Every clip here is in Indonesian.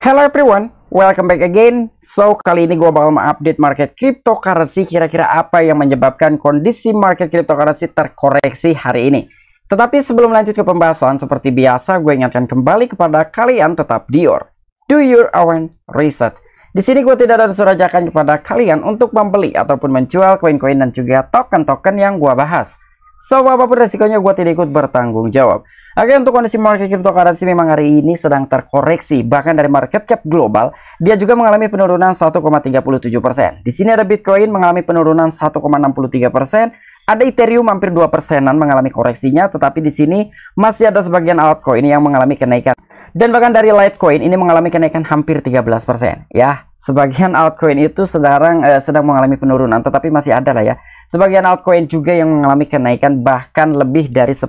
Hello everyone, welcome back again. So kali ini gue bakal mengupdate market cryptocurrency, kira-kira apa yang menyebabkan kondisi market cryptocurrency terkoreksi hari ini. Tetapi sebelum lanjut ke pembahasan, seperti biasa gue ingatkan kembali kepada kalian tetap do your own research. Di sini gue tidak ada unsur ajakan kepada kalian untuk membeli ataupun menjual koin-koin dan juga token-token yang gue bahas. So, apapun resikonya gue tidak ikut bertanggung jawab. Oke, untuk kondisi market cryptocurrency memang hari ini sedang terkoreksi. Bahkan dari market cap global, dia juga mengalami penurunan 1,37%. Di sini ada Bitcoin mengalami penurunan 1,63%. Ada Ethereum hampir 2%-an mengalami koreksinya. Tetapi di sini masih ada sebagian altcoin yang mengalami kenaikan. Dan bahkan dari Litecoin ini mengalami kenaikan hampir 13%. Ya, sebagian altcoin itu sedang mengalami penurunan. Tetapi masih ada lah ya. Sebagian altcoin juga yang mengalami kenaikan bahkan lebih dari 10%.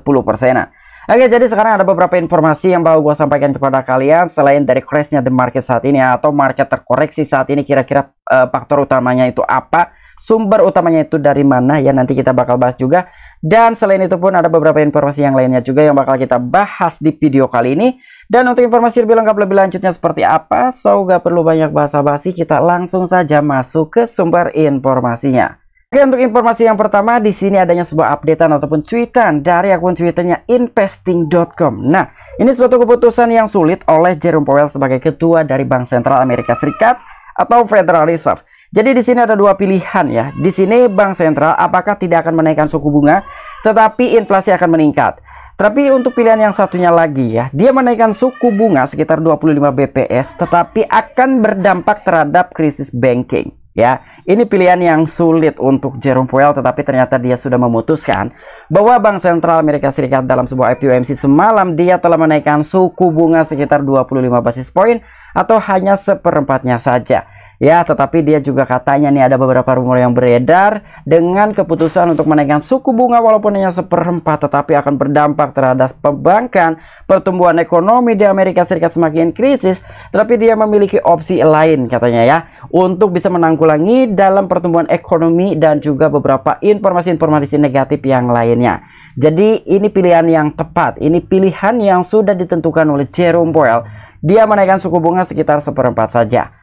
Oke, jadi sekarang ada beberapa informasi yang bakal gue sampaikan kepada kalian. Selain dari crashnya the market saat ini atau market terkoreksi saat ini, kira-kira faktor utamanya itu apa, sumber utamanya itu dari mana, ya nanti kita bakal bahas juga. Dan selain itu pun ada beberapa informasi yang lainnya juga yang bakal kita bahas di video kali ini. Dan untuk informasi lebih lengkap lebih lanjutnya seperti apa, so gak perlu banyak basa-basi, kita langsung saja masuk ke sumber informasinya. Oke, untuk informasi yang pertama, di sini adanya sebuah updatean ataupun tweetan dari akun Twitternya investing.com. Nah, ini suatu keputusan yang sulit oleh Jerome Powell sebagai ketua dari Bank Sentral Amerika Serikat atau Federal Reserve. Jadi di sini ada dua pilihan ya. Di sini Bank Sentral apakah tidak akan menaikkan suku bunga, tetapi inflasi akan meningkat. Tapi untuk pilihan yang satunya lagi ya, dia menaikkan suku bunga sekitar 25 BPS, tetapi akan berdampak terhadap krisis banking. Ya, ini pilihan yang sulit untuk Jerome Powell, tetapi ternyata dia sudah memutuskan bahwa Bank Sentral Amerika Serikat dalam sebuah FOMC semalam dia telah menaikkan suku bunga sekitar 25 basis poin atau hanya seperempatnya saja. Ya, tetapi dia juga katanya nih ada beberapa rumor yang beredar dengan keputusan untuk menaikkan suku bunga walaupun hanya seperempat, tetapi akan berdampak terhadap perbankan, pertumbuhan ekonomi di Amerika Serikat semakin krisis. Tetapi dia memiliki opsi lain katanya ya, untuk bisa menanggulangi dalam pertumbuhan ekonomi dan juga beberapa informasi-informasi negatif yang lainnya. Jadi ini pilihan yang tepat, ini pilihan yang sudah ditentukan oleh Jerome Powell. Dia menaikkan suku bunga sekitar seperempat saja.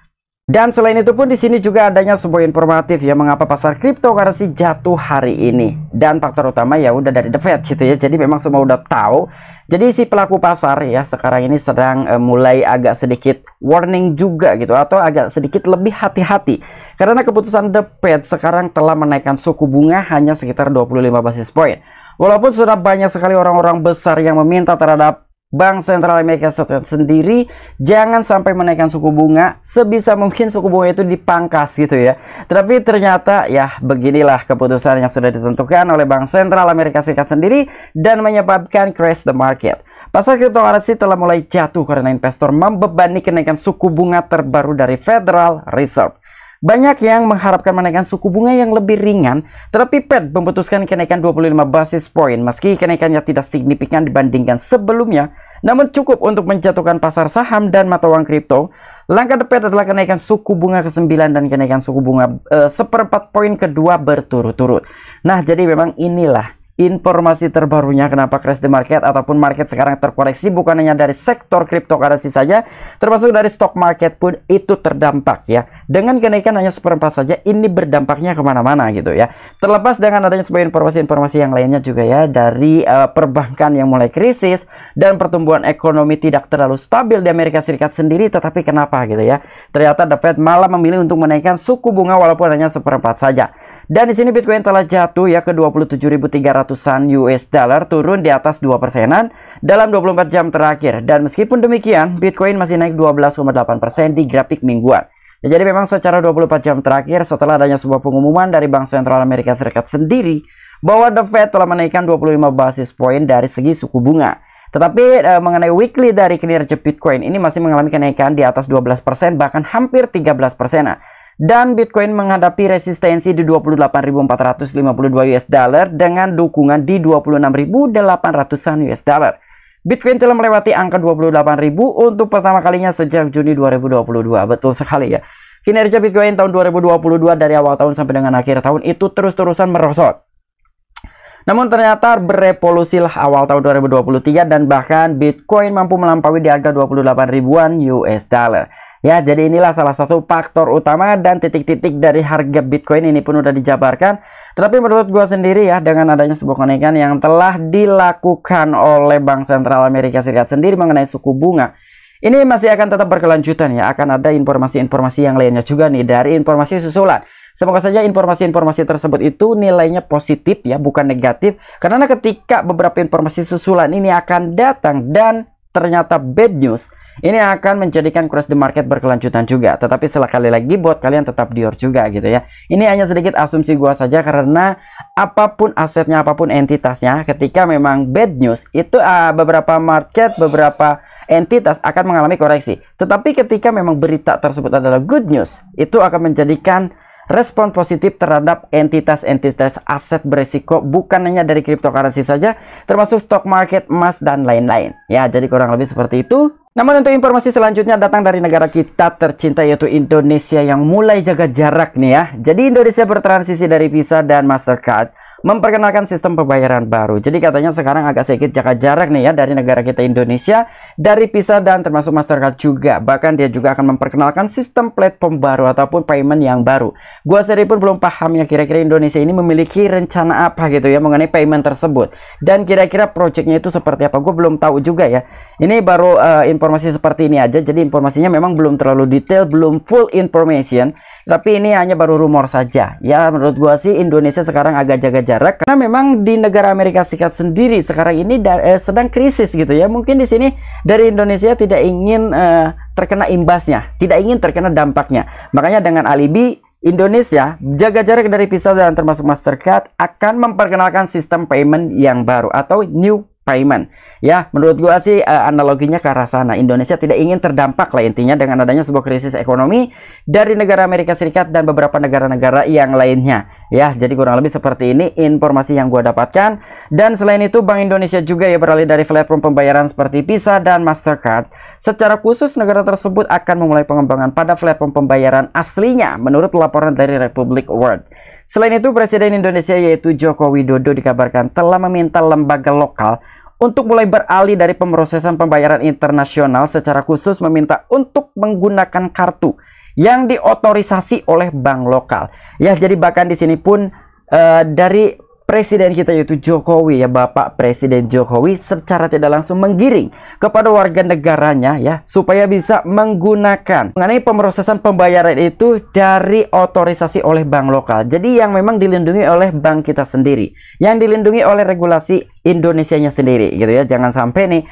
Dan selain itu pun di sini juga adanya sebuah informatif ya, mengapa pasar cryptocurrency jatuh hari ini. Dan faktor utama ya udah dari The Fed gitu ya. Jadi memang semua udah tahu. Jadi si pelaku pasar ya sekarang ini sedang mulai agak sedikit warning juga gitu, atau agak sedikit lebih hati-hati. Karena keputusan The Fed sekarang telah menaikkan suku bunga hanya sekitar 25 basis point. Walaupun sudah banyak sekali orang-orang besar yang meminta terhadap Bank Sentral Amerika Serikat sendiri jangan sampai menaikkan suku bunga, sebisa mungkin suku bunga itu dipangkas gitu ya. Tapi ternyata ya beginilah keputusan yang sudah ditentukan oleh Bank Sentral Amerika Serikat sendiri dan menyebabkan crash the market. Pasar cryptocurrency telah mulai jatuh karena investor membebani kenaikan suku bunga terbaru dari Federal Reserve. Banyak yang mengharapkan menaikkan suku bunga yang lebih ringan, tetapi Fed memutuskan kenaikan 25 basis point. Meski kenaikannya tidak signifikan dibandingkan sebelumnya, namun cukup untuk menjatuhkan pasar saham dan mata uang kripto. Langkah The Fed adalah kenaikan suku bunga ke-9 dan kenaikan suku bunga seperempat poin kedua berturut-turut. Nah, jadi memang inilah informasi terbarunya kenapa crash the market ataupun market sekarang terkoreksi. Bukan hanya dari sektor cryptocurrency saja, termasuk dari stock market pun itu terdampak ya. Dengan kenaikan hanya seperempat saja, ini berdampaknya kemana-mana gitu ya. Terlepas dengan adanya sebuah informasi-informasi yang lainnya juga ya, dari perbankan yang mulai krisis dan pertumbuhan ekonomi tidak terlalu stabil di Amerika Serikat sendiri. Tetapi kenapa gitu ya, ternyata The Fed malah memilih untuk menaikkan suku bunga walaupun hanya seperempat saja. Dan di sini Bitcoin telah jatuh ya ke 27.300-an US dollar, turun di atas 2%-an dalam 24 jam terakhir. Dan meskipun demikian, Bitcoin masih naik 12,8% di grafik mingguan. Ya, jadi memang secara 24 jam terakhir setelah adanya sebuah pengumuman dari Bank Sentral Amerika Serikat sendiri bahwa The Fed telah menaikkan 25 basis point dari segi suku bunga. Tetapi mengenai weekly dari kinerja Bitcoin ini masih mengalami kenaikan di atas 12% bahkan hampir 13%. Dan Bitcoin menghadapi resistensi di 28.452 US dollar dengan dukungan di 26.800-an US dollar. Bitcoin telah melewati angka 28.000 untuk pertama kalinya sejak Juni 2022. Betul sekali ya. Kinerja Bitcoin tahun 2022 dari awal tahun sampai dengan akhir tahun itu terus-terusan merosot. Namun ternyata berevolusilah awal tahun 2023 dan bahkan Bitcoin mampu melampaui di harga 28 ribuan US dollar. Ya, jadi inilah salah satu faktor utama dan titik-titik dari harga Bitcoin ini pun udah dijabarkan. Tetapi menurut gue sendiri ya, dengan adanya sebuah kenaikan yang telah dilakukan oleh Bank Sentral Amerika Serikat sendiri mengenai suku bunga, ini masih akan tetap berkelanjutan ya. Akan ada informasi-informasi yang lainnya juga nih dari informasi susulan. Semoga saja informasi-informasi tersebut itu nilainya positif ya, bukan negatif. Karena ketika beberapa informasi susulan ini akan datang dan ternyata bad news, ini akan menjadikan crash the market berkelanjutan juga. Tetapi sekali lagi buat kalian tetap dior juga gitu ya. Ini hanya sedikit asumsi gua saja, karena apapun asetnya, apapun entitasnya, ketika memang bad news itu beberapa market, beberapa entitas akan mengalami koreksi. Tetapi ketika memang berita tersebut adalah good news, itu akan menjadikan respon positif terhadap entitas-entitas aset beresiko, bukan hanya dari cryptocurrency saja, termasuk stock market, emas, dan lain-lain. Ya, jadi kurang lebih seperti itu. Namun untuk informasi selanjutnya datang dari negara kita tercinta, yaitu Indonesia, yang mulai jaga jarak nih ya. Jadi Indonesia bertransisi dari Visa dan Mastercard memperkenalkan sistem pembayaran baru. Jadi katanya sekarang agak sedikit jaga jarak nih ya dari negara kita Indonesia, dari Visa dan termasuk Mastercard juga. Bahkan dia juga akan memperkenalkan sistem platform baru ataupun payment yang baru. Gua sendiri pun belum paham ya, kira-kira Indonesia ini memiliki rencana apa gitu ya mengenai payment tersebut. Dan kira-kira projectnya itu seperti apa, gue belum tahu juga ya. Ini baru informasi seperti ini aja, jadi informasinya memang belum terlalu detail, belum full information. Tapi ini hanya baru rumor saja. Ya menurut gua sih Indonesia sekarang agak jaga jarak, karena memang di negara Amerika Serikat sendiri sekarang ini sedang krisis gitu ya. Mungkin di sini dari Indonesia tidak ingin terkena imbasnya, tidak ingin terkena dampaknya. Makanya dengan alibi Indonesia jaga jarak dari Visa dan termasuk Mastercard akan memperkenalkan sistem payment yang baru atau new payment. Ya, menurut gua sih analoginya ke arah sana. Indonesia tidak ingin terdampak lah intinya dengan adanya sebuah krisis ekonomi dari negara Amerika Serikat dan beberapa negara-negara yang lainnya. Ya, jadi kurang lebih seperti ini informasi yang gua dapatkan. Dan selain itu Bank Indonesia juga ya beralih dari platform pembayaran seperti Visa dan Mastercard. Secara khusus negara tersebut akan memulai pengembangan pada platform pembayaran aslinya menurut laporan dari Republic World. Selain itu Presiden Indonesia yaitu Joko Widodo dikabarkan telah meminta lembaga lokal untuk mulai beralih dari pemrosesan pembayaran internasional, secara khusus meminta untuk menggunakan kartu yang diotorisasi oleh bank lokal. Ya, jadi bahkan di sini pun dari presiden kita yaitu Jokowi ya, Bapak Presiden Jokowi secara tidak langsung menggiring kepada warga negaranya ya supaya bisa menggunakan mengenai pemrosesan pembayaran itu dari otorisasi oleh bank lokal. Jadi yang memang dilindungi oleh bank kita sendiri, yang dilindungi oleh regulasi Indonesianya sendiri gitu ya. Jangan sampai nih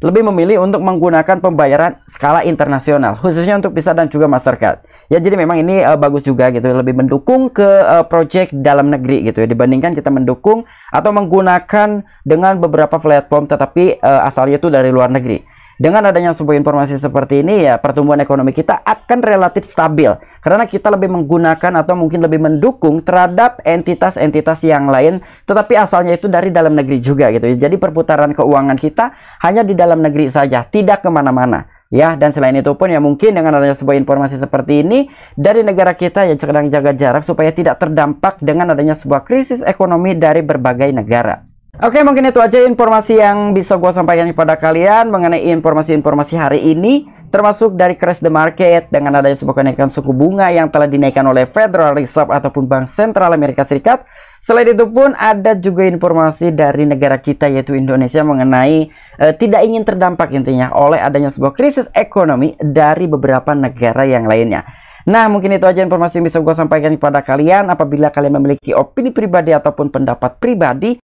lebih memilih untuk menggunakan pembayaran skala internasional, khususnya untuk Visa dan juga Mastercard. Ya, jadi memang ini bagus juga gitu, lebih mendukung ke project dalam negeri gitu ya, dibandingkan kita mendukung atau menggunakan dengan beberapa platform tetapi asalnya itu dari luar negeri. Dengan adanya sebuah informasi seperti ini ya, pertumbuhan ekonomi kita akan relatif stabil, karena kita lebih menggunakan atau mungkin lebih mendukung terhadap entitas-entitas yang lain tetapi asalnya itu dari dalam negeri juga gitu ya. Jadi perputaran keuangan kita hanya di dalam negeri saja, tidak kemana-mana ya. Dan selain itu pun ya mungkin dengan adanya sebuah informasi seperti ini dari negara kita yang sedang jaga jarak supaya tidak terdampak dengan adanya sebuah krisis ekonomi dari berbagai negara. Oke, mungkin itu aja informasi yang bisa gue sampaikan kepada kalian mengenai informasi-informasi hari ini, termasuk dari crash the market dengan adanya sebuah kenaikan suku bunga yang telah dinaikkan oleh Federal Reserve ataupun Bank Sentral Amerika Serikat. Selain itu pun ada juga informasi dari negara kita yaitu Indonesia mengenai tidak ingin terdampak intinya oleh adanya sebuah krisis ekonomi dari beberapa negara yang lainnya. Nah, mungkin itu aja informasi yang bisa gue sampaikan kepada kalian. Apabila kalian memiliki opini pribadi ataupun pendapat pribadi,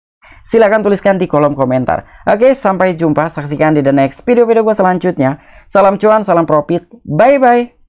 silahkan tuliskan di kolom komentar. Oke, sampai jumpa. Saksikan di the next video-video gue selanjutnya. Salam cuan, salam profit. Bye-bye.